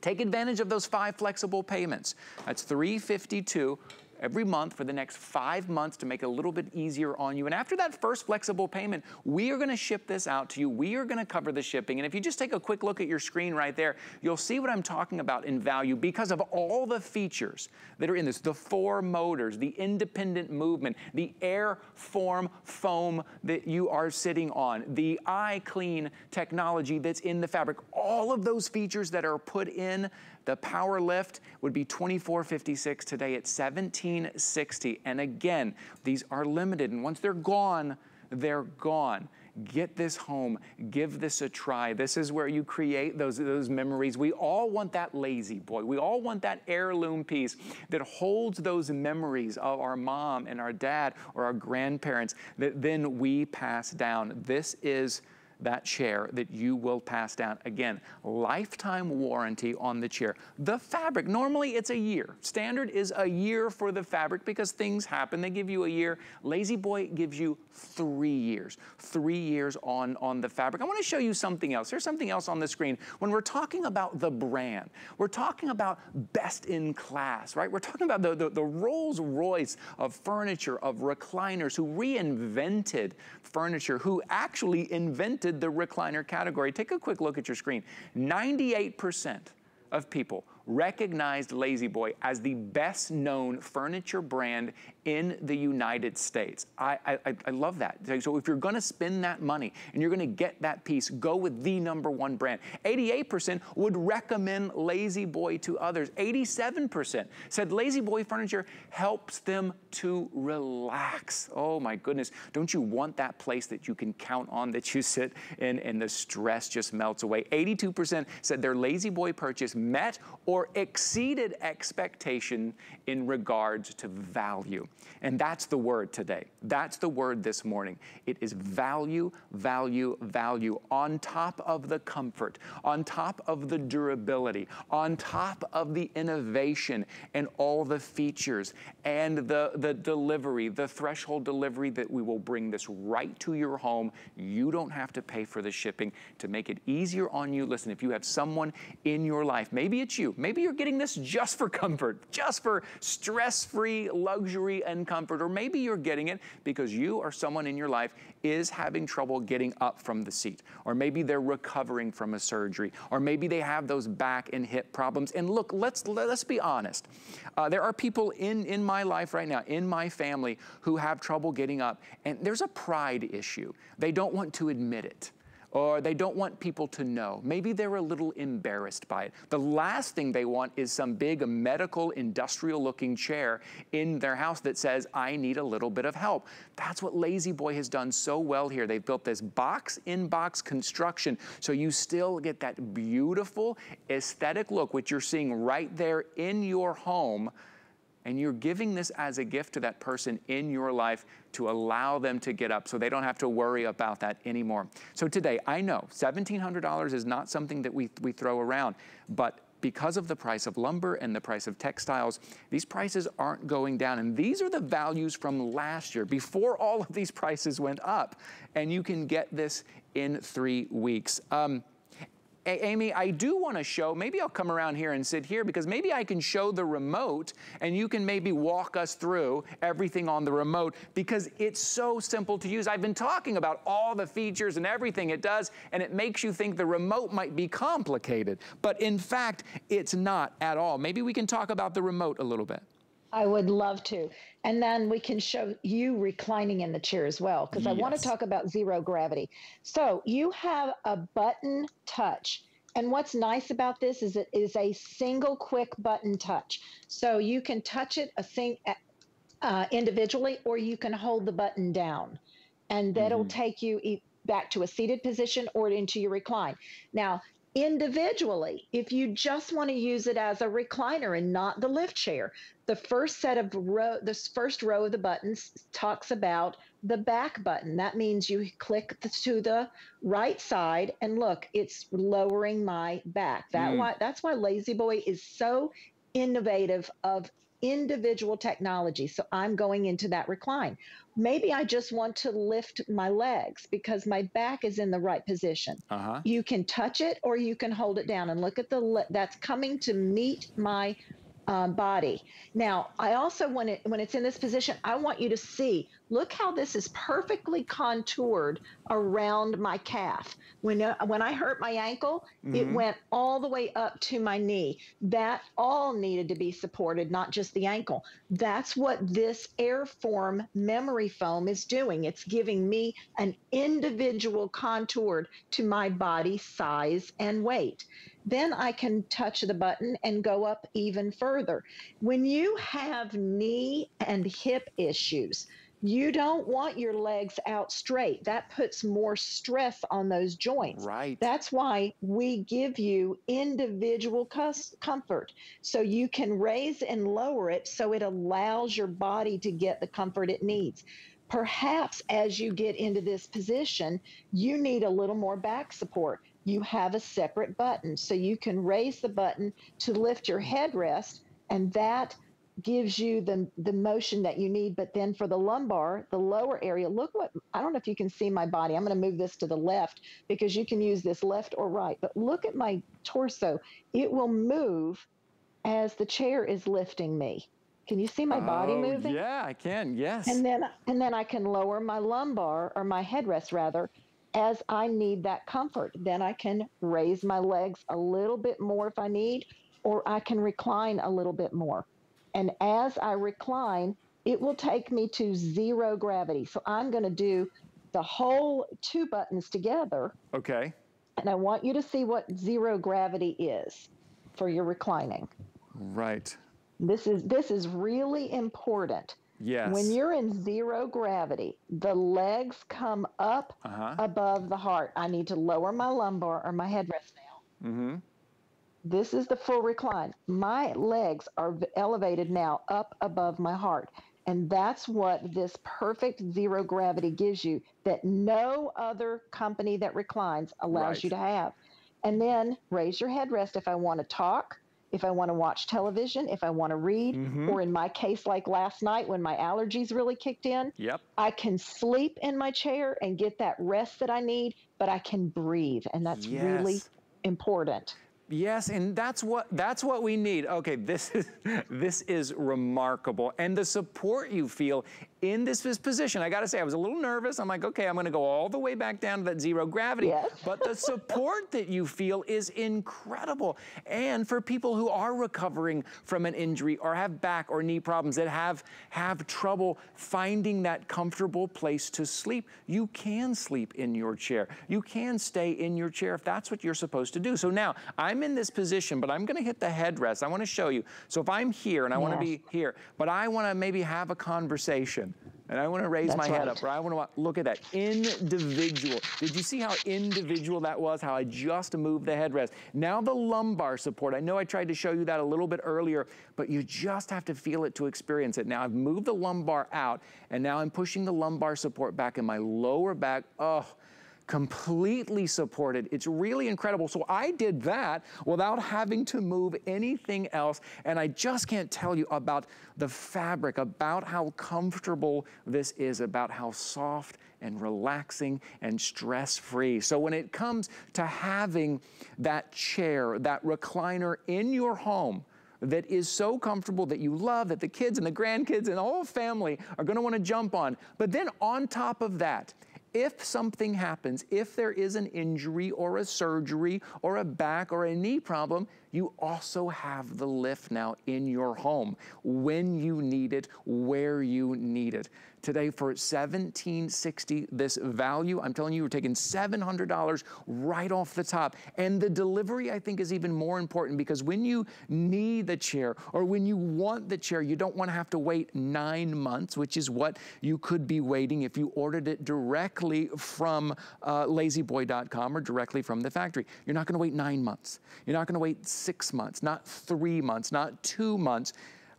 Take advantage of those five flexible payments. That's three fifty-two every month for the next five months to make it a little bit easier on you. And after that first flexible payment, we are gonna ship this out to you. We are gonna cover the shipping. And if you just take a quick look at your screen right there, you'll see what I'm talking about in value because of all the features that are in this. The four motors, the independent movement, the Airform foam that you are sitting on, the iClean technology that's in the fabric, all of those features that are put in. The power lift would be twenty-four fifty-six today at seventeen sixty. And again, these are limited, and once they're gone, they're gone. Get this home, give this a try. This is where you create those, those memories. We all want that La-Z-Boy. We all want that heirloom piece that holds those memories of our mom and our dad or our grandparents that then we pass down. This is that chair that you will pass down. Again, lifetime warranty on the chair. The fabric, normally it's a year. Standard is a year for the fabric because things happen. They give you a year. La-Z-Boy gives you three years. Three years on, on the fabric. I wanna show you something else. There's something else on the screen. When we're talking about the brand, we're talking about best in class, right? We're talking about the, the, the Rolls Royce of furniture, of recliners, who reinvented furniture, who actually invented the recliner category. Take a quick look at your screen. ninety-eight percent of people recognized La-Z-Boy as the best known furniture brand in the United States. I, I, I love that. So if you're gonna spend that money and you're gonna get that piece, go with the number one brand. eighty-eight percent would recommend La-Z-Boy to others. eighty-seven percent said La-Z-Boy furniture helps them to relax. Oh my goodness. Don't you want that place that you can count on, that you sit in and the stress just melts away? eighty-two percent said their La-Z-Boy purchase met or or exceeded expectation in regards to value. And that's the word today. That's the word this morning. It is value, value, value, on top of the comfort, on top of the durability, on top of the innovation and all the features and the, the delivery, the threshold delivery that we will bring this right to your home. You don't have to pay for the shipping to make it easier on you. Listen, if you have someone in your life, maybe it's you, maybe you're getting this just for comfort, just for stress-free luxury and comfort, or maybe you're getting it because you or someone in your life is having trouble getting up from the seat, or maybe they're recovering from a surgery, or maybe they have those back and hip problems. And look, let's let's be honest. Uh, there are people in, in my life right now, in my family, who have trouble getting up, and there's a pride issue. They don't want to admit it, or they don't want people to know. Maybe they're a little embarrassed by it. The last thing they want is some big medical, industrial-looking chair in their house that says, I need a little bit of help. That's what La-Z-Boy has done so well here. They've built this box-in-box construction, so you still get that beautiful aesthetic look, which you're seeing right there in your home, and you're giving this as a gift to that person in your life to allow them to get up so they don't have to worry about that anymore. So today, I know seventeen hundred dollars is not something that we, we throw around, but because of the price of lumber and the price of textiles, these prices aren't going down. And these are the values from last year, before all of these prices went up. And you can get this in three weeks. Um, Amy, I do want to show, maybe I'll come around here and sit here because maybe I can show the remote and you can maybe walk us through everything on the remote because it's so simple to use. I've been talking about all the features and everything it does, and it makes you think the remote might be complicated, but in fact, it's not at all. Maybe we can talk about the remote a little bit. I would love to. And then we can show you reclining in the chair as well, because yes. I want to talk about zero gravity. So you have a button touch. And what's nice about this is it is a single quick button touch. So you can touch it a sing, uh, individually, or you can hold the button down. And that'll mm-hmm. take you e back to a seated position or into your recline. Now, individually, if you just want to use it as a recliner and not the lift chair, the first set of row, this first row of the buttons talks about the back button. That means you click the, to the right side, and look, it's lowering my back. That mm. why that's why La-Z-Boy is so innovative of individual technology. So I'm going into that recline. Maybe I just want to lift my legs because my back is in the right position. Uh-huh. You can touch it or you can hold it down, and look at the, that's coming to meet my um, body. Now, I also want it, when it's in this position, I want you to see, look how this is perfectly contoured around my calf. When, when I hurt my ankle, mm-hmm. it went all the way up to my knee. That all needed to be supported, not just the ankle. That's what this Airform memory foam is doing. It's giving me an individual contour to my body size and weight. Then I can touch the button and go up even further. When you have knee and hip issues, you don't want your legs out straight. That puts more stress on those joints. Right. That's why we give you individual comfort. So you can raise and lower it so it allows your body to get the comfort it needs. Perhaps as you get into this position, you need a little more back support. You have a separate button. So you can raise the button to lift your headrest, and that gives you the, the motion that you need. But then for the lumbar, the lower area, look what, I don't know if you can see my body. I'm going to move this to the left because you can use this left or right. But look at my torso. It will move as the chair is lifting me. Can you see my body oh, moving? Yeah, I can, yes. And then, and then I can lower my lumbar, or my headrest rather, as I need that comfort. Then I can raise my legs a little bit more if I need, or I can recline a little bit more. And as I recline, it will take me to zero gravity. So I'm going to do the whole two buttons together. Okay. And I want you to see what zero gravity is for your reclining. Right. This is, this is really important. Yes. When you're in zero gravity, the legs come up uh-huh. above the heart. I need to lower my lumbar or my headrest now. Mm-hmm. This is the full recline. My legs are elevated now up above my heart. And that's what this perfect zero gravity gives you that no other company that reclines allows right. you to have. And then raise your headrest if I want to talk, if I want to watch television, if I want to read, mm-hmm. or in my case, like last night when my allergies really kicked in, yep. I can sleep in my chair and get that rest that I need, but I can breathe. And that's yes. really important. Yes, and that's what that's what we need. Okay, this is this is remarkable, and the support you feel in this, this position. I got to say, I was a little nervous. I'm like, okay, I'm going to go all the way back down to that zero gravity. Yes. But the support that you feel is incredible. And for people who are recovering from an injury or have back or knee problems that have have trouble finding that comfortable place to sleep, you can sleep in your chair. You can stay in your chair if that's what you're supposed to do. So now I. I'm in this position, but I'm gonna hit the headrest. I wanna show you. So if I'm here and I yeah. wanna be here, but I wanna maybe have a conversation and I wanna raise That's my right. head up, or I wanna look at that individual. Did you see how individual that was? How I just moved the headrest. Now the lumbar support. I know I tried to show you that a little bit earlier, but you just have to feel it to experience it. Now I've moved the lumbar out and now I'm pushing the lumbar support back in my lower back. Oh. Completely supported. It's really incredible. So I did that without having to move anything else. And I just can't tell you about the fabric, about how comfortable this is, about how soft and relaxing and stress-free. So when it comes to having that chair, that recliner in your home, that is so comfortable that you love, that the kids and the grandkids and the whole family are going to want to jump on. But then on top of that, if something happens, if there is an injury or a surgery or a back or a knee problem, you also have the lift now in your home when you need it, where you need it. Today for seventeen sixty, this value, I'm telling you, we're taking seven hundred dollars right off the top. And the delivery, I think, is even more important, because when you need the chair or when you want the chair, you don't want to have to wait nine months, which is what you could be waiting if you ordered it directly from uh, La Z Boy dot com or directly from the factory. You're not going to wait nine months. You're not going to wait six months, not three months, not two months.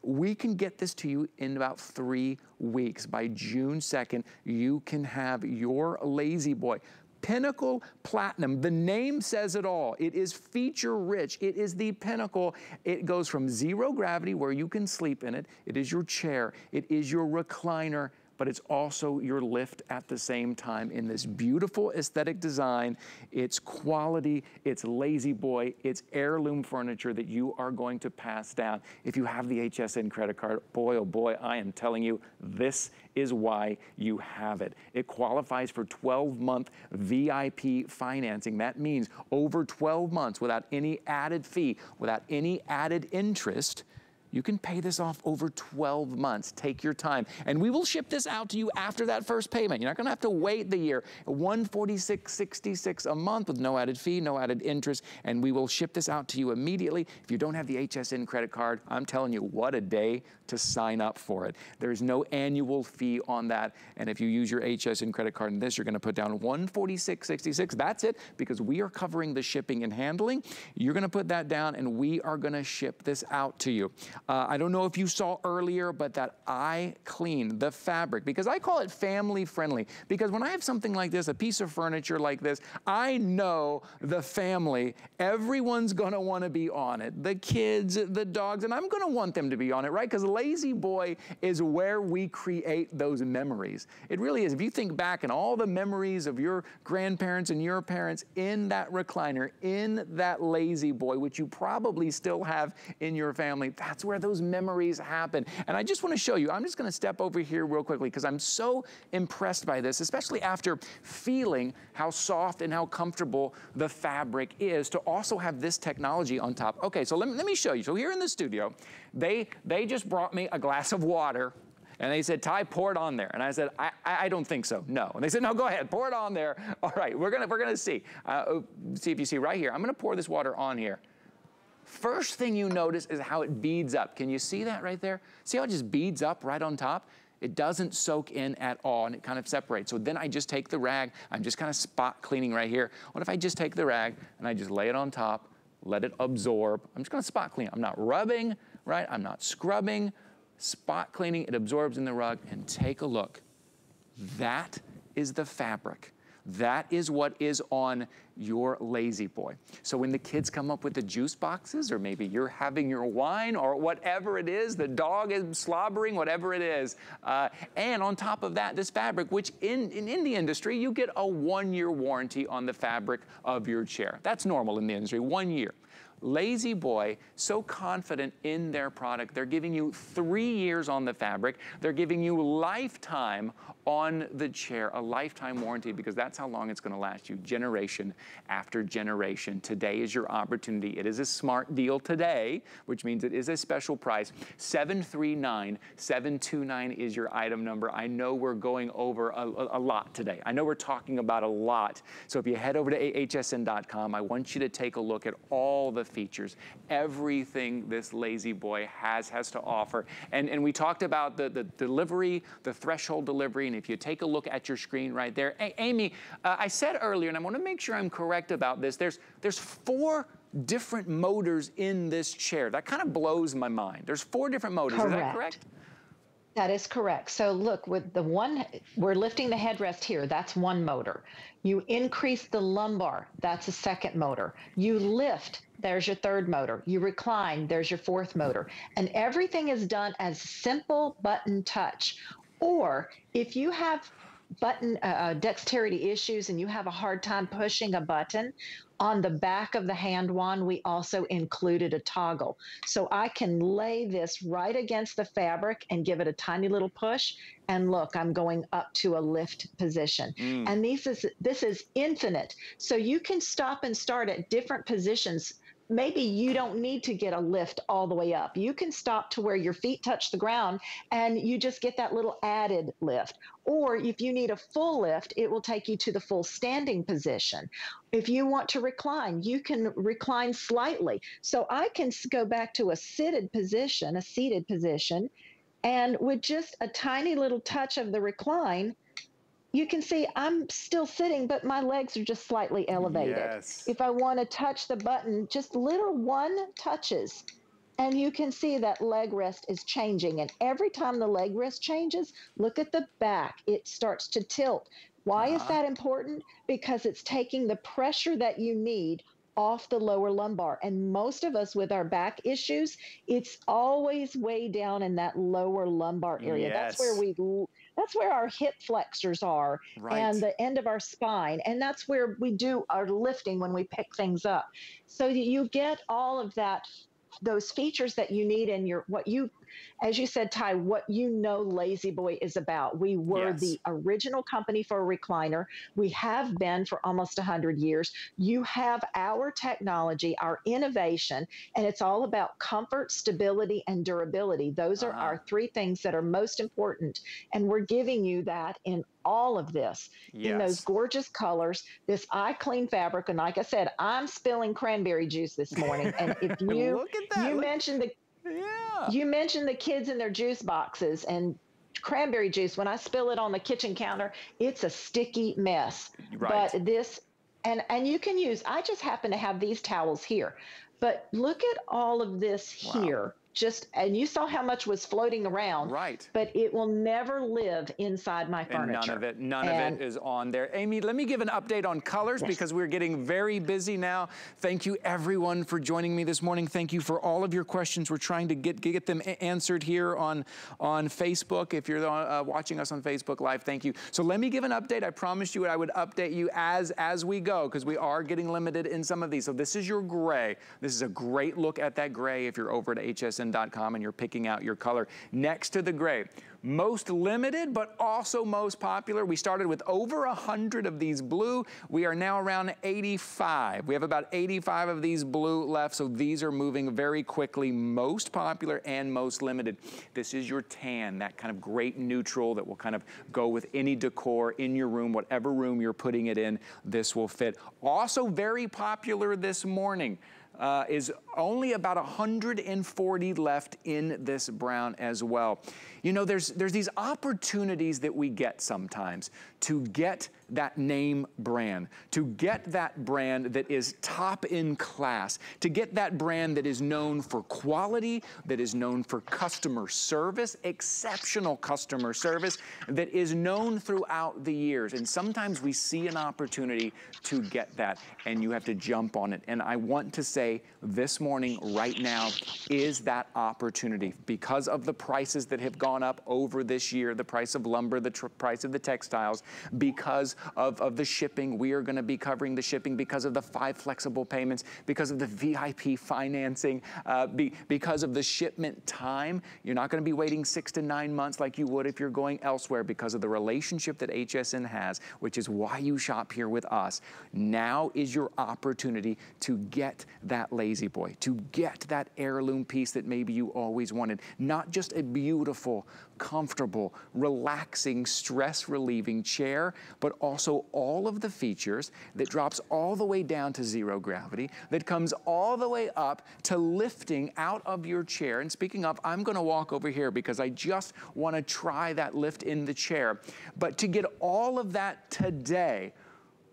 We can get this to you in about three weeks. By June second, you can have your La-Z-Boy. Pinnacle Platinum, the name says it all. It is feature rich, it is the pinnacle. It goes from zero gravity, where you can sleep in it. It is your chair, it is your recliner, but it's also your lift at the same time in this beautiful aesthetic design. It's quality, it's La-Z-Boy, it's heirloom furniture that you are going to pass down. If you have the H S N credit card, boy, oh boy, I am telling you, this is why you have it. It qualifies for twelve month V I P financing. That means over twelve months without any added fee, without any added interest, you can pay this off over twelve months. Take your time. And we will ship this out to you after that first payment. You're not gonna have to wait the year. one forty-six sixty-six a month with no added fee, no added interest, and we will ship this out to you immediately. If you don't have the H S N credit card, I'm telling you, what a day to sign up for it. There's no annual fee on that. And if you use your H S N credit card in this, you're gonna put down one forty-six sixty-six. That's it, because we are covering the shipping and handling. You're gonna put that down and we are gonna ship this out to you. Uh, I don't know if you saw earlier, but that iClean, the fabric, because I call it family friendly, because when I have something like this, a piece of furniture like this, I know the family, everyone's gonna wanna be on it. The kids, the dogs, and I'm gonna want them to be on it, right? Because La-Z-Boy is where we create those memories. It really is. If you think back and all the memories of your grandparents and your parents in that recliner, in that La-Z-Boy, which you probably still have in your family, that's where those memories happen. And I just wanna show you, I'm just gonna step over here real quickly because I'm so impressed by this, especially after feeling how soft and how comfortable the fabric is to also have this technology on top. Okay, so let me, let me show you. So here in the studio, they, they just brought me a glass of water and they said, Ty, pour it on there. And I said, I, I, I don't think so, no. And they said, no, go ahead, pour it on there. All right, we're gonna, we're gonna see. Uh, see if you see right here, I'm gonna pour this water on here. First thing you notice is how it beads up. Can you see that right there? See how it just beads up right on top? It doesn't soak in at all and it kind of separates. So then I just take the rag, I'm just kind of spot cleaning right here. What if I just take the rag and I just lay it on top, let it absorb. I'm just gonna spot clean. I'm not rubbing, right? I'm not scrubbing, spot cleaning. It absorbs in the rug and take a look. That is the fabric. That is what is on your La-Z-Boy. So when the kids come up with the juice boxes, or maybe you're having your wine or whatever it is, the dog is slobbering, whatever it is. Uh, and on top of that, this fabric, which in, in, in the industry, you get a one-year warranty on the fabric of your chair. That's normal in the industry, one year. La-Z-Boy, so confident in their product, they're giving you three years on the fabric, they're giving you lifetime on the chair, a lifetime warranty, because that's how long it's gonna last you, generation after generation. Today is your opportunity. It is a smart deal today, which means it is a special price. seven three nine seven two nine is your item number. I know we're going over a, a, a lot today. I know we're talking about a lot. So if you head over to H S N dot com, I want you to take a look at all the features, everything this La-Z-Boy has has to offer. And, and we talked about the, the delivery, the threshold delivery, and if you take a look at your screen right there, a Amy, uh, I said earlier, and I wanna make sure I'm correct about this, there's, there's four different motors in this chair. That kind of blows my mind. There's four different motors, correct. Is that correct? That is correct. So look, with the one, we're lifting the headrest here, that's one motor. You increase the lumbar, that's a second motor. You lift, there's your third motor. You recline, there's your fourth motor. And everything is done as simple button touch. Or if you have button uh, dexterity issues and you have a hard time pushing a button, on the back of the hand wand, we also included a toggle. So I can lay this right against the fabric and give it a tiny little push. And look, I'm going up to a lift position. Mm. And this is, this is infinite. So you can stop and start at different positions. Maybe you don't need to get a lift all the way up. You can stop to where your feet touch the ground and you just get that little added lift. Or if you need a full lift, it will take you to the full standing position. If you want to recline, you can recline slightly. So I can go back to a seated position, a seated position, and with just a tiny little touch of the recline, you can see I'm still sitting, but my legs are just slightly elevated. Yes. If I want to touch the button, just little one touches, and you can see that leg rest is changing. And every time the leg rest changes, look at the back. It starts to tilt. Why uh-huh. is that important? Because it's taking the pressure that you need off the lower lumbar. And most of us with our back issues, it's always way down in that lower lumbar area. Yes. That's where we... that's where our hip flexors are, right, and the end of our spine. And that's where we do our lifting when we pick things up. So you get all of that, those features that you need in your, what you, as you said, Ty, what you know La-Z-Boy is about. We were yes. the original company for a recliner. We have been for almost one hundred years. You have our technology, our innovation, and it's all about comfort, stability, and durability. Those uh-huh. are our three things that are most important, and we're giving you that in all of this, yes. in those gorgeous colors, this iClean fabric, and like I said, I'm spilling cranberry juice this morning, and if you, Look at that. you Look. mentioned the Yeah. You mentioned the kids and their juice boxes and cranberry juice. When I spill it on the kitchen counter, it's a sticky mess. Right. But this, and, and you can use, I just happen to have these towels here. But look at all of this wow. here. Just, and you saw how much was floating around. Right. But it will never live inside my furniture. And none of it, none and of it is on there. Amy, let me give an update on colors yes. because we're getting very busy now. Thank you everyone for joining me this morning. Thank you for all of your questions. We're trying to get get them answered here on, on Facebook. If you're uh, watching us on Facebook Live, thank you. So let me give an update. I promised you I would update you as, as we go, because we are getting limited in some of these. So this is your gray. This is a great look at that gray if you're over at H S N. and you're picking out your color next to the gray. Most limited, but also most popular. We started with over one hundred of these blue. We are now around eighty-five. We have about eighty-five of these blue left, so these are moving very quickly. Most popular and most limited. This is your tan, that kind of great neutral that will kind of go with any decor in your room, whatever room you're putting it in, this will fit. Also very popular this morning. Uh, is only about one hundred forty left in this brown as well. You know, there's, there's these opportunities that we get sometimes to get that name brand, to get that brand that is top in class, to get that brand that is known for quality, that is known for customer service, exceptional customer service, that is known throughout the years. And sometimes we see an opportunity to get that and you have to jump on it. And I want to say this morning, right now, is that opportunity. Because of the prices that have gone up over this year, the price of lumber, the price of the textiles, because Of, of the shipping, we are going to be covering the shipping, because of the five flexible payments, because of the V I P financing, uh, be, because of the shipment time. You're not going to be waiting six to nine months like you would if you're going elsewhere, because of the relationship that H S N has, which is why you shop here with us. Now is your opportunity to get that La-Z-Boy, to get that heirloom piece that maybe you always wanted. Not just a beautiful, comfortable, relaxing, stress-relieving chair, but also all of the features that drops all the way down to zero gravity, that comes all the way up to lifting out of your chair. And speaking of, I'm gonna walk over here because I just wanna try that lift in the chair. But to get all of that today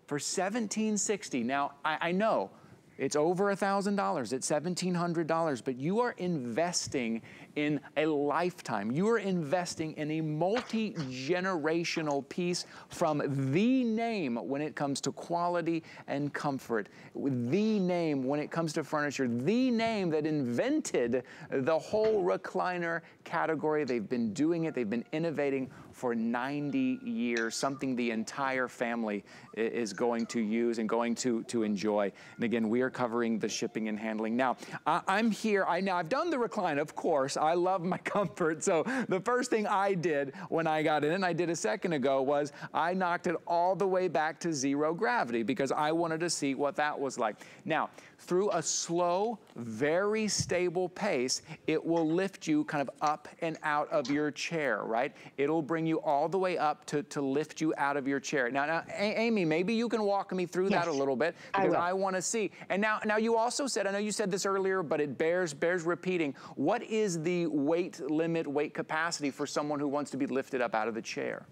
for seventeen sixty, now I, I know it's over one thousand dollars, it's seventeen hundred dollars, but you are investing in a lifetime. You are investing in a multi-generational piece from the name when it comes to quality and comfort, the name when it comes to furniture, the name that invented the whole recliner category. They've been doing it, they've been innovating for ninety years, something the entire family is going to use and going to, to enjoy. And again, we are covering the shipping and handling. Now, I, I'm here, I now I've done the recliner, of course, I love my comfort. So the first thing I did when I got in, and I did a second ago, was I knocked it all the way back to zero gravity because I wanted to see what that was like. Now, through a slow, very stable pace, it will lift you kind of up and out of your chair, right? It'll bring you all the way up to, to lift you out of your chair. Now, now Amy, maybe you can walk me through yes, that a little bit, because I, I wanna see. And now, now you also said, I know you said this earlier, but it bears, bears repeating, what is the weight limit, weight capacity for someone who wants to be lifted up out of the chair?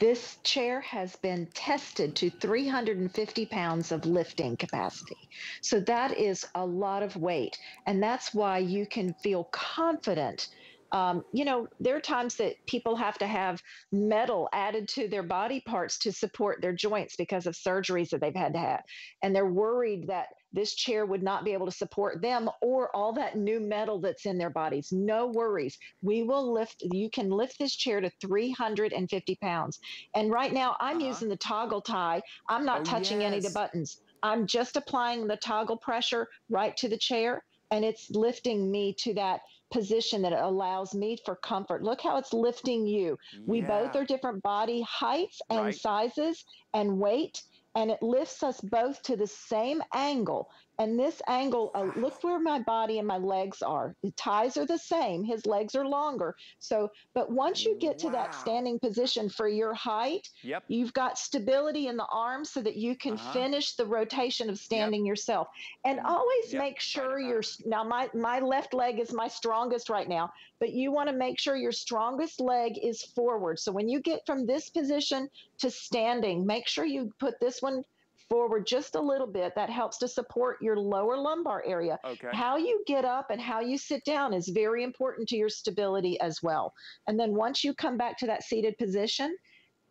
This chair has been tested to three hundred fifty pounds of lifting capacity. So that is a lot of weight. And that's why you can feel confident Um, you know, there are times that people have to have metal added to their body parts to support their joints because of surgeries that they've had to have. And they're worried that this chair would not be able to support them or all that new metal that's in their bodies. No worries. We will lift, you can lift this chair to three hundred fifty pounds. And right now I'm uh-huh. using the toggle tie. I'm not oh, touching yes. any of the buttons. I'm just applying the toggle pressure right to the chair, and it's lifting me to that position that allows me for comfort. Look how it's lifting you. Yeah. We both are different body heights and right. sizes and weight, and it lifts us both to the same angle. And this angle, uh, look where my body and my legs are. The ties are the same. His legs are longer. So, but once you get to wow. that standing position for your height, yep. you've got stability in the arms so that you can uh-huh. finish the rotation of standing yep. yourself. And always yep. make sure right you're, now my, my left leg is my strongest right now, but you want to make sure your strongest leg is forward. So when you get from this position to standing, make sure you put this one forward just a little bit. That helps to support your lower lumbar area. Okay. How you get up and how you sit down is very important to your stability as well. And then once you come back to that seated position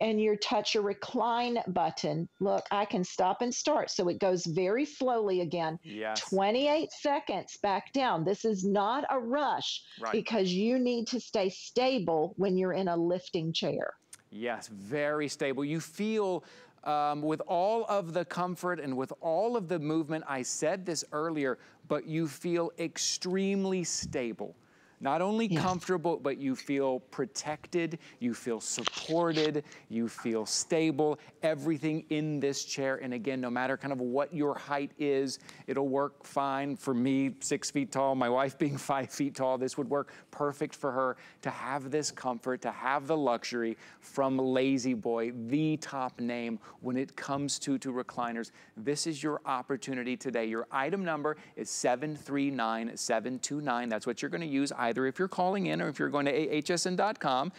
and you touch your recline button, look, I can stop and start. So it goes very slowly again, yes. twenty-eight seconds back down. This is not a rush right. because you need to stay stable when you're in a lifting chair. Yes, very stable. You feel Um, with all of the comfort and with all of the movement, I said this earlier, but you feel extremely stable. Not only yes. comfortable, but you feel protected, you feel supported, you feel stable, everything in this chair. And again, no matter kind of what your height is, it'll work fine for me, six feet tall, my wife being five feet tall, this would work perfect for her to have this comfort, to have the luxury from La-Z-Boy, the top name when it comes to, to recliners. This is your opportunity today. Your item number is seven three nine seven two nine. That's what you're gonna use. Either if you're calling in or if you're going to H S N dot com,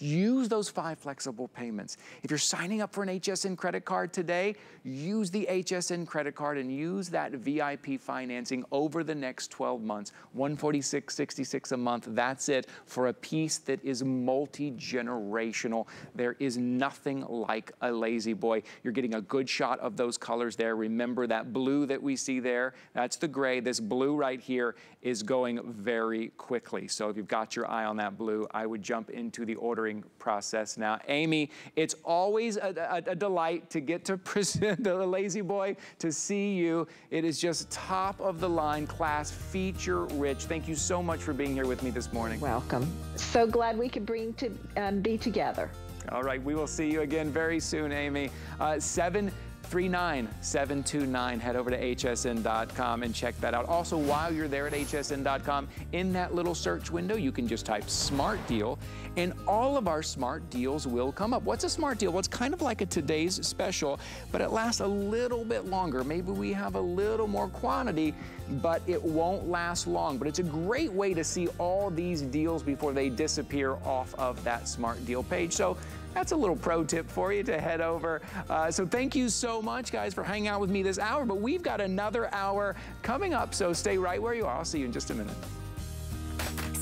use those five flexible payments. If you're signing up for an H S N credit card today, use the H S N credit card and use that V I P financing over the next twelve months. one forty-six sixty-six a month, that's it, for a piece that is multi-generational. There is nothing like a La-Z-Boy. You're getting a good shot of those colors there. Remember that blue that we see there, that's the gray. This blue right here is going very quickly. So if you've got your eye on that blue, I would jump into the order process now. Amy, it's always a, a, a delight to get to present the La-Z-Boy, to see you. It is just top of the line class, feature rich. Thank you so much for being here with me this morning. Welcome. So glad we could bring to um, be together. All right, we will see you again very soon, Amy. Uh, seven three nine seven two nine. Head over to H S N dot com and check that out. Also, while you're there at H S N dot com, in that little search window, you can just type smart deal and all of our smart deals will come up. What's a smart deal? Well, it's kind of like a today's special, but it lasts a little bit longer. Maybe we have a little more quantity, but it won't last long. But it's a great way to see all these deals before they disappear off of that smart deal page. So that's a little pro tip for you to head over. Uh, so thank you so much, guys, for hanging out with me this hour, but we've got another hour coming up, so stay right where you are. I'll see you in just a minute.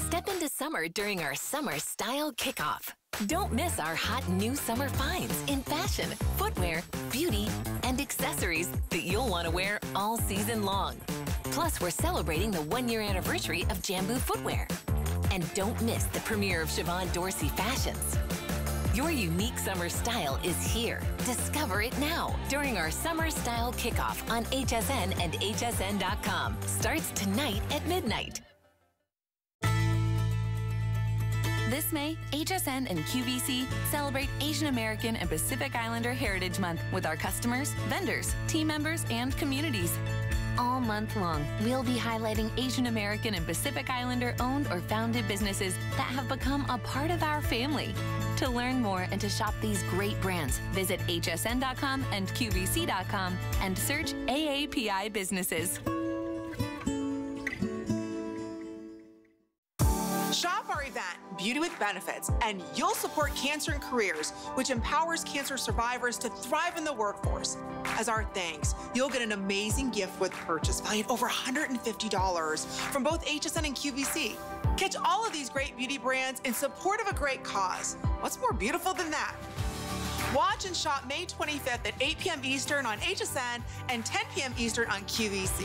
Step into summer during our summer style kickoff. Don't miss our hot new summer finds in fashion, footwear, beauty, and accessories that you'll want to wear all season long. Plus, we're celebrating the one-year anniversary of Jambu footwear. And don't miss the premiere of Siobhan Dorsey fashions. Your unique summer style is here. Discover it now during our Summer Style Kickoff on H S N and H S N dot com. Starts tonight at midnight. This May, H S N and Q V C celebrate Asian American and Pacific Islander Heritage Month with our customers, vendors, team members, and communities. All month long, we'll be highlighting Asian American and Pacific Islander owned or founded businesses that have become a part of our family. To learn more and to shop these great brands, visit H S N dot com and Q V C dot com and search A A P I businesses. Shop our event, Beauty with Benefits, and you'll support Cancer and Careers, which empowers cancer survivors to thrive in the workforce. As our thanks, you'll get an amazing gift with purchase valued over one hundred fifty dollars from both H S N and Q V C. Catch all of these great beauty brands in support of a great cause. What's more beautiful than that? Watch and shop May twenty-fifth at eight p m Eastern on H S N and ten p m Eastern on Q V C.